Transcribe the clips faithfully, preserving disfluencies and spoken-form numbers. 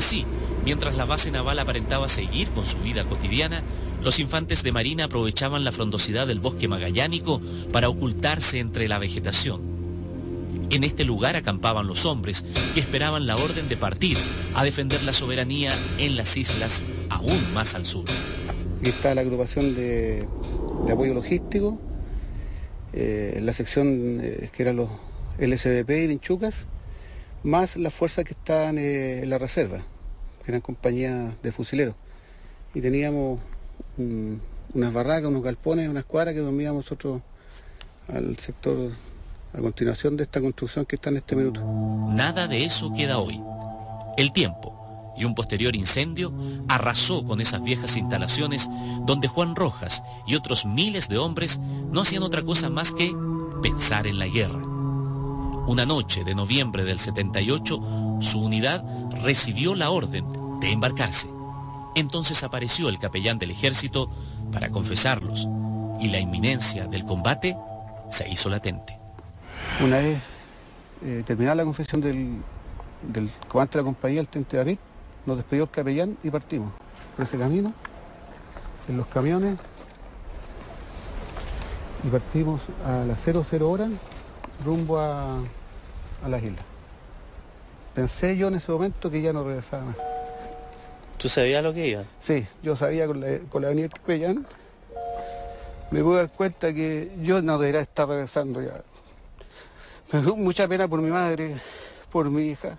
Así, mientras la base naval aparentaba seguir con su vida cotidiana, los infantes de marina aprovechaban la frondosidad del bosque magallánico para ocultarse entre la vegetación. En este lugar acampaban los hombres que esperaban la orden de partir a defender la soberanía en las islas aún más al sur. Aquí está la agrupación de, de apoyo logístico, eh, la sección eh, que eran los L S D P y Vinchucas, más las fuerzas que estaban eh, en la reserva, que eran compañías de fusileros. Y teníamos un, unas barracas, unos galpones, unas cuadras que dormíamos nosotros al sector a continuación de esta construcción que está en este minuto. Nada de eso queda hoy. El tiempo y un posterior incendio arrasó con esas viejas instalaciones donde Juan Rojas y otros miles de hombres no hacían otra cosa más que pensar en la guerra. Una noche de noviembre del setenta y ocho, su unidad recibió la orden de embarcarse. Entonces apareció el capellán del ejército para confesarlos, y la inminencia del combate se hizo latente. Una vez eh, terminada la confesión del, del comandante de la compañía, el teniente David, nos despedió el capellán y partimos por ese camino, en los camiones, y partimos a las cero cero horas rumbo a, a las islas. Pensé yo en ese momento que ya no regresaba más. ¿Tú sabías lo que iba? Sí, yo sabía con la, con la avenida del capellán. Me pude dar cuenta que yo no debería estar regresando ya. Me dio mucha pena por mi madre, por mi hija,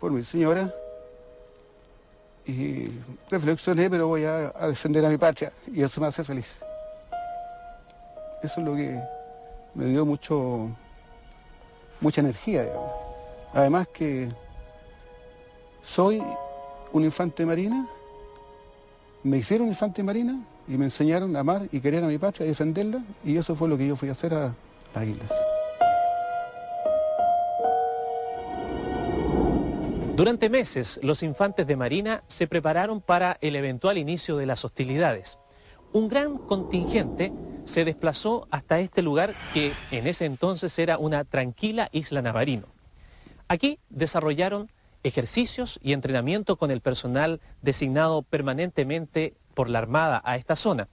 por mi señora. Y reflexioné, pero voy a, a defender a mi patria y eso me hace feliz. Eso es lo que me dio mucho, mucha energía, digamos. Además que soy un infante de marina, me hicieron infante de marina y me enseñaron a amar y querer a mi patria y defenderla, y eso fue lo que yo fui a hacer a las islas. Durante meses, los infantes de Marina se prepararon para el eventual inicio de las hostilidades. Un gran contingente se desplazó hasta este lugar que en ese entonces era una tranquila isla Navarino. Aquí desarrollaron ejercicios y entrenamiento con el personal designado permanentemente por la Armada a esta zona,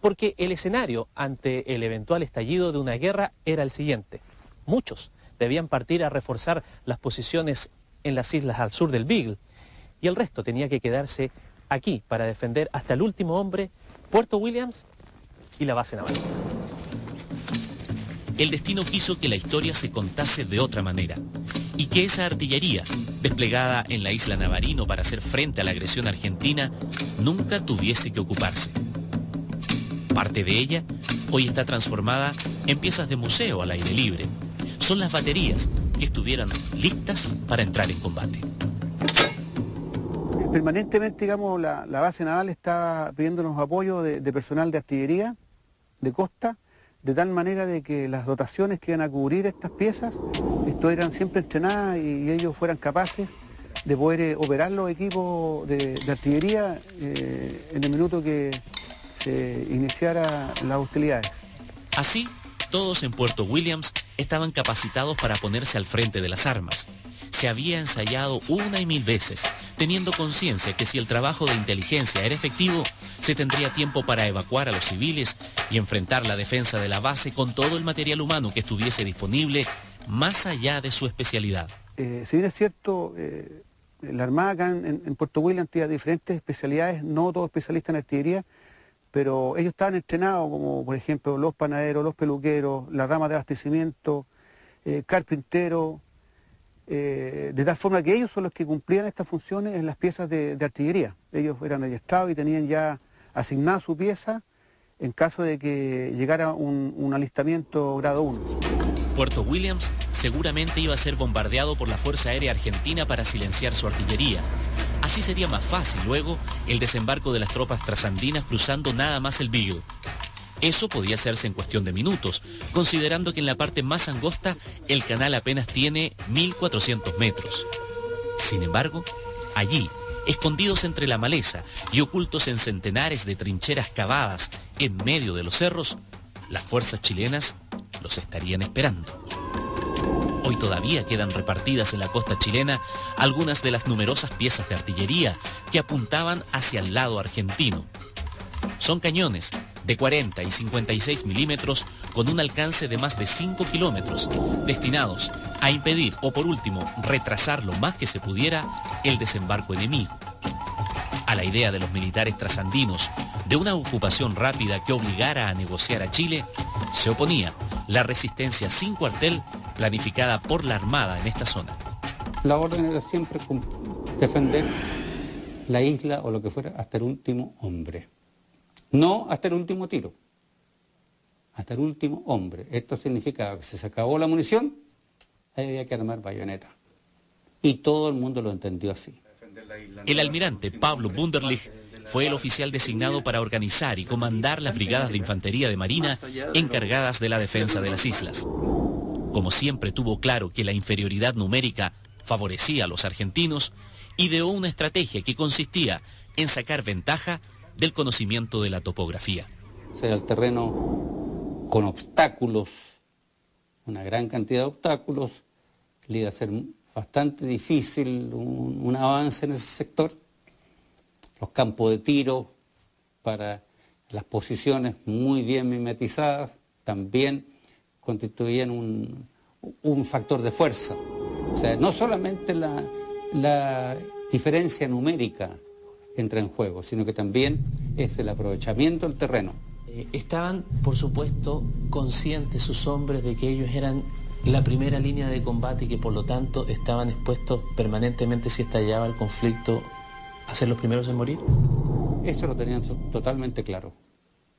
porque el escenario ante el eventual estallido de una guerra era el siguiente. Muchos debían partir a reforzar las posiciones en las islas al sur del Beagle, y el resto tenía que quedarse aquí para defender hasta el último hombre Puerto Williams y la base naval. El destino quiso que la historia se contase de otra manera, y que esa artillería, desplegada en la isla Navarino para hacer frente a la agresión argentina, nunca tuviese que ocuparse. Parte de ella hoy está transformada en piezas de museo al aire libre. Son las baterías que estuvieran listas para entrar en combate. Permanentemente, digamos, la, la base naval está pidiéndonos apoyo de, de personal de artillería, de costa, de tal manera de que las dotaciones que iban a cubrir estas piezas estuvieran siempre entrenadas y, y ellos fueran capaces de poder eh, operar los equipos de, de artillería eh, en el minuto que se iniciara las hostilidades. Así, todos en Puerto Williams estaban capacitados para ponerse al frente de las armas. Se había ensayado una y mil veces, teniendo conciencia que si el trabajo de inteligencia era efectivo, se tendría tiempo para evacuar a los civiles y enfrentar la defensa de la base con todo el material humano que estuviese disponible, más allá de su especialidad. Eh, si bien es cierto, eh, la Armada acá en, en Puerto Williams tenía diferentes especialidades, no todos especialistas en artillería, pero ellos estaban entrenados como, por ejemplo, los panaderos, los peluqueros, las ramas de abastecimiento, eh, carpinteros, eh, de tal forma que ellos son los que cumplían estas funciones en las piezas de, de artillería. Ellos eran adiestrados y tenían ya asignada su pieza en caso de que llegara un, un alistamiento grado uno. Puerto Williams seguramente iba a ser bombardeado por la Fuerza Aérea Argentina para silenciar su artillería. Así sería más fácil luego el desembarco de las tropas trasandinas cruzando nada más el Beagle. Eso podía hacerse en cuestión de minutos, considerando que en la parte más angosta el canal apenas tiene mil cuatrocientos metros. Sin embargo, allí, escondidos entre la maleza y ocultos en centenares de trincheras cavadas en medio de los cerros, las fuerzas chilenas los estarían esperando. Hoy hoy todavía quedan repartidas en la costa chilena algunas de las numerosas piezas de artillería que apuntaban hacia el lado argentino. Son cañones de cuarenta y cincuenta y seis milímetros con un alcance de más de cinco kilómetros, destinados a impedir o por último retrasar lo más que se pudiera el desembarco enemigo. A la idea de los militares trasandinos de una ocupación rápida que obligara a negociar a Chile, se oponía la resistencia sin cuartel planificada por la Armada en esta zona. La orden era siempre defender la isla o lo que fuera hasta el último hombre. No hasta el último tiro, hasta el último hombre. Esto significaba que si se acabó la munición, ahí había que armar bayoneta. Y todo el mundo lo entendió así. El almirante Pablo Bunderlich fue el oficial designado para organizar y comandar las brigadas de infantería de marina encargadas de la defensa de las islas. Como siempre tuvo claro que la inferioridad numérica favorecía a los argentinos, ideó una estrategia que consistía en sacar ventaja del conocimiento de la topografía. Era el terreno con obstáculos, una gran cantidad de obstáculos, le iba a ser bastante difícil un, un avance en ese sector. Los campos de tiro para las posiciones muy bien mimetizadas también constituían un, un factor de fuerza. O sea, no solamente la, la diferencia numérica entra en juego, sino que también es el aprovechamiento del terreno. Eh, estaban, por supuesto, conscientes sus hombres de que ellos eran la primera línea de combate y que por lo tanto estaban expuestos permanentemente, si estallaba el conflicto, a ser los primeros en morir. Eso lo tenían totalmente claro.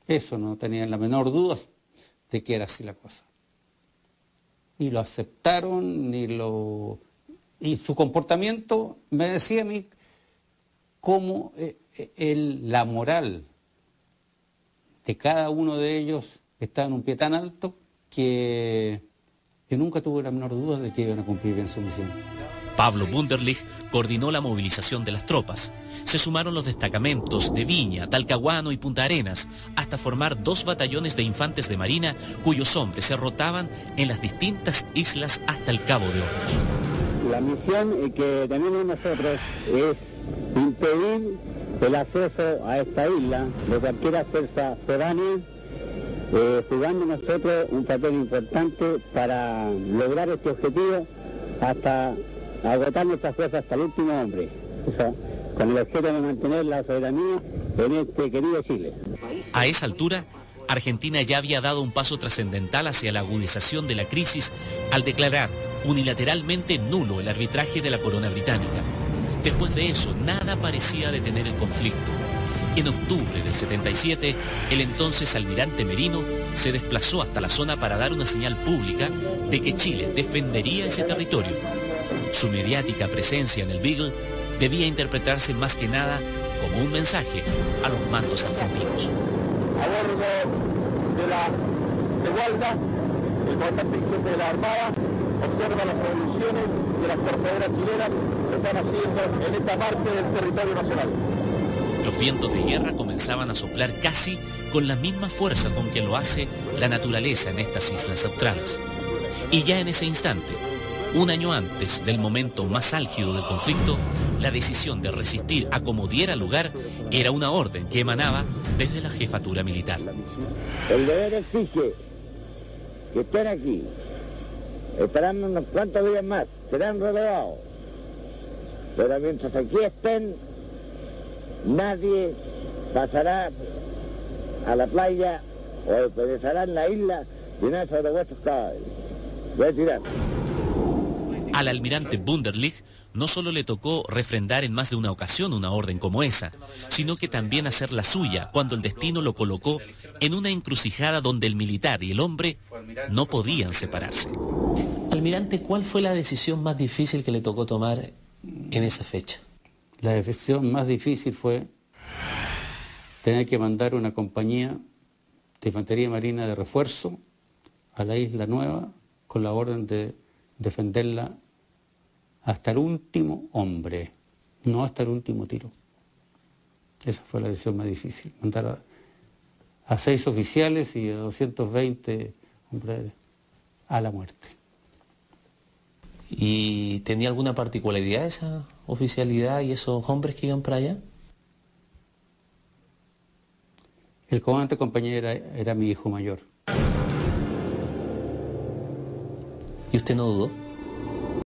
Eso no tenían la menor duda de que era así la cosa. Y lo aceptaron y, lo... y su comportamiento me decía a mí cómo el, la moral de cada uno de ellos estaba en un pie tan alto que yo nunca tuve la menor duda de que iban a cumplir bien su misión. Pablo Bunderlich coordinó la movilización de las tropas. Se sumaron los destacamentos de Viña, Talcahuano y Punta Arenas, hasta formar dos batallones de infantes de marina cuyos hombres se rotaban en las distintas islas hasta el Cabo de Hornos. La misión que tenemos nosotros es impedir el acceso a esta isla de cualquier fuerza foránea, eh, jugando nosotros un papel importante para lograr este objetivo hasta agotar nuestras fuerzas hasta el último hombre, o sea, con el objeto de mantener la soberanía en este querido Chile. A esa altura, Argentina ya había dado un paso trascendental hacia la agudización de la crisis al declarar unilateralmente nulo el arbitraje de la corona británica. Después de eso, nada parecía detener el conflicto. En octubre del setenta y siete, el entonces almirante Merino se desplazó hasta la zona para dar una señal pública de que Chile defendería ese territorio. Su mediática presencia en el Beagle debía interpretarse más que nada como un mensaje a los mandos argentinos. A bordo de la Guarda, el comandante de la Armada observa las revoluciones de las torpederas chilenas que están haciendo en esta parte del territorio nacional. Los vientos de guerra comenzaban a soplar casi con la misma fuerza con que lo hace la naturaleza en estas islas australes. Y ya en ese instante, un año antes del momento más álgido del conflicto, la decisión de resistir a como diera lugar era una orden que emanaba desde la jefatura militar. El deber exige que estén aquí, esperando unos cuantos días más, serán rodeados. Pero mientras aquí estén, nadie pasará a la playa o perecerá en la isla de nada sobre vuestros caballos. Retirad. Al almirante Bunderlich no solo le tocó refrendar en más de una ocasión una orden como esa, sino que también hacer la suya cuando el destino lo colocó en una encrucijada donde el militar y el hombre no podían separarse. Almirante, ¿cuál fue la decisión más difícil que le tocó tomar en esa fecha? La decisión más difícil fue tener que mandar una compañía de infantería marina de refuerzo a la Isla Nueva con la orden de defenderla hasta el último hombre, no hasta el último tiro. Esa fue la decisión más difícil, mandar a, a seis oficiales y a doscientos veinte hombres a la muerte. ¿Y tenía alguna particularidad esa oficialidad y esos hombres que iban para allá? El comandante compañero era, era mi hijo mayor. ¿Y usted no dudó?